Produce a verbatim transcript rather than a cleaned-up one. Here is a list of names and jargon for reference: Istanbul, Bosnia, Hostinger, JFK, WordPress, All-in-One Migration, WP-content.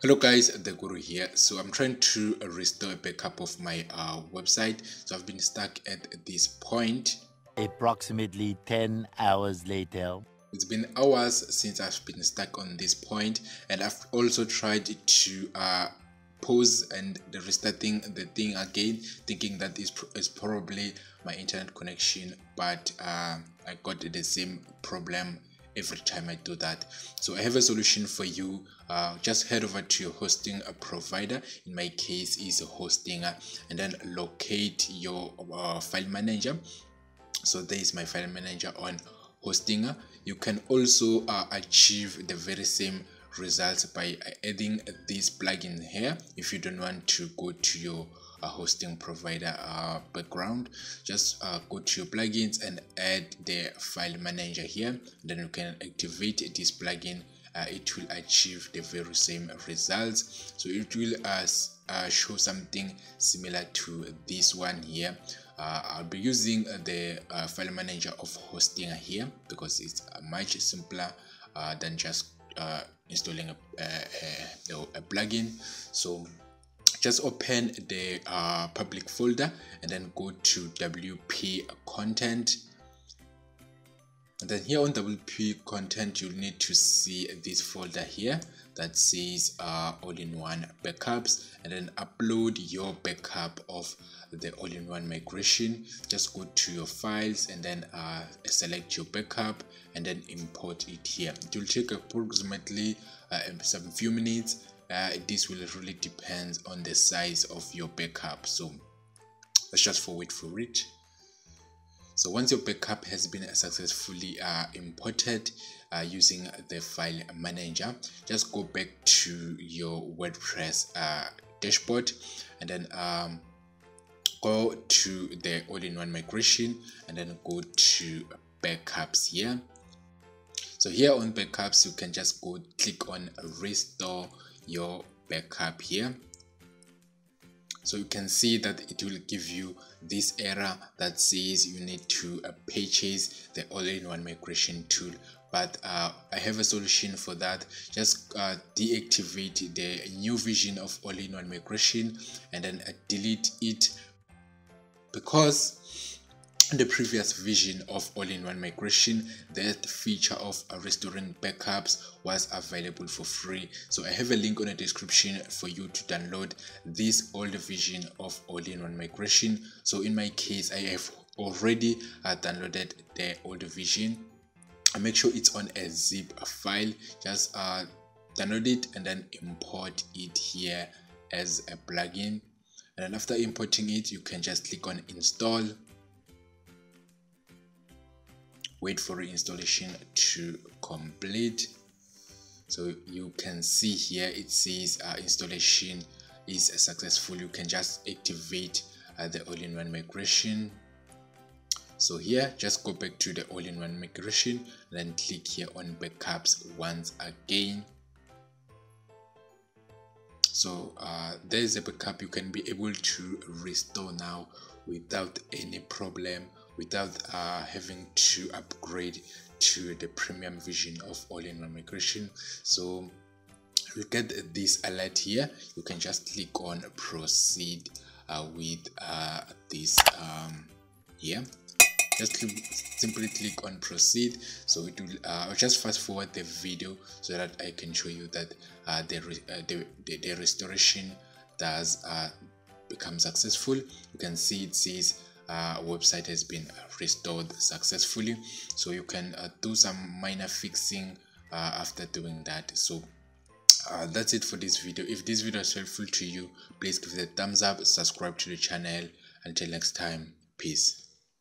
Hello guys, the Guru here. So I'm trying to restore a backup of my uh, website. So I've been stuck at this point. Approximately ten hours later. It's been hours since I've been stuck on this point, and I've also tried to uh, pause and restarting the thing again, thinking that it's, it's probably my internet connection, but uh, I got the same problem every time I do that. So I have a solution for you. Uh, just head over to your hosting provider, in my case is Hostinger, and then locate your uh, file manager. So there is my file manager on Hostinger. You can also uh, achieve the very same results by adding this plugin here. If you don't want to go to your A hosting provider uh, background, just uh, go to your plugins and add the file manager here. Then you can activate this plugin. Uh, it will achieve the very same results. So it will uh, uh, show something similar to this one here. Uh, I'll be using the uh, file manager of Hostinger here because it's much simpler uh, than just uh, installing a, a, a, a plugin. So just open the uh, public folder and then go to W P content. And then here on W P content, you'll need to see this folder here that says uh, all-in-one backups, and then upload your backup of the all-in-one migration. Just go to your files and then uh, select your backup and then import it here. It will take approximately uh, some few minutes. Uh, this will really depend on the size of your backup, so let's just forward for it. So once your backup has been successfully uh, imported uh, using the file manager, just go back to your WordPress uh, dashboard and then um, go to the all-in-one migration and then go to backups here. So here on backups, you can just go click on restore your backup here. So you can see that it will give you this error that says you need to uh, purchase the all-in-one migration tool, but uh, I have a solution for that. Just uh, deactivate the new version of all-in-one migration and then uh, delete it, because the previous version of all-in-one migration, that feature of restoring backups was available for free. So I have a link on the description for you to download this old version of all-in-one migration. So in my case, I have already uh, downloaded the old version. Make sure it's on a zip file. Just uh, download it and then import it here as a plugin. And then after importing it, you can just click on install. Wait for installation to complete. So you can see here it says uh, installation is successful. You can just activate uh, the all-in-one migration. So here, just go back to the all-in-one migration and then click here on backups once again. So uh, there is a backup you can be able to restore now without any problem, without uh, having to upgrade to the premium version of all-in-one migration. So you get this alert here. You can just click on proceed uh, with uh, this um, here. Just simply click on proceed. So it will uh, just fast forward the video so that I can show you that uh, the, re uh, the, the, the restoration does uh, become successful. You can see it says Uh, website has been restored successfully. So you can uh, do some minor fixing uh, after doing that. So uh, that's it for this video. If this video is helpful to you, please give it a thumbs up, subscribe to the channel. Until next time, peace.